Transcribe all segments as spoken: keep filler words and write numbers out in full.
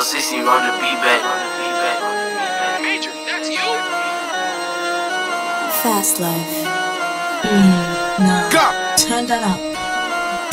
Lil Sissy on the beat back. Major, that's you. Fast life. Mm, nah. Go. Turn that up.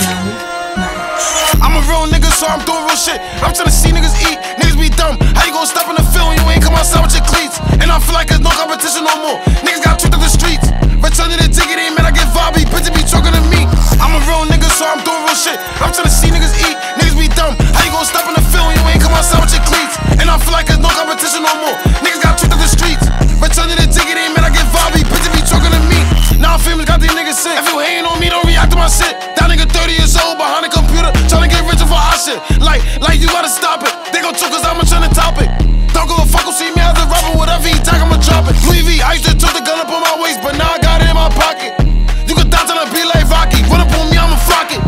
Nah, nah. I'm a real nigga, so I'm doing real shit. I'm tryna see niggas eat. Niggas be dumb. How you gon' stop in the field when you ain't come outside with your cleats? And I feel like there's no competition no more. Niggas got tricked up the streets. Return to the ticket, ain't man. I get vibey. Bitch, be talking to me. I'm a real nigga, so I'm doing real shit. I'm tryna see niggas eat. Niggas be dumb. How you gon' stop in the field when you ain't come outside with your cleats? And I feel like there's no competition no more. Niggas got tricked up the streets. Return to the ticket, ain't man. I get vibey. Bitch, be talking to me. Now I'm famous, got these niggas sick. If you hating on me, don't react to my shit. That nigga thirty years old behind the computer, tryna get rich off of our shit. Like, like you gotta stop it. They gon' choke cause I'ma tryna top it. Don't give a fuck who see me as a rapper. Whatever he talk, I'ma drop it. Louis V, I used to took the gun up on my waist, but now I got it in my pocket. You can die till I be like Rocky. Run up on me, I'ma flock it.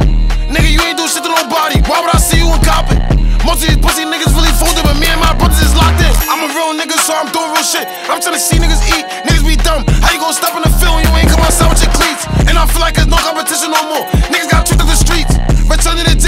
Nigga, you ain't do shit to nobody. Why would I see you and cop it? Most of these pussy niggas really folded, but me and my brothers is locked in. I'm a real nigga, so I'm doing real shit. I'm tryna see niggas eat. Niggas be dumb. How you gon' stop in the field when you ain't come outside with your cleats? And I feel like there's no competition no more. Niggas got tricked up the streets. Return to the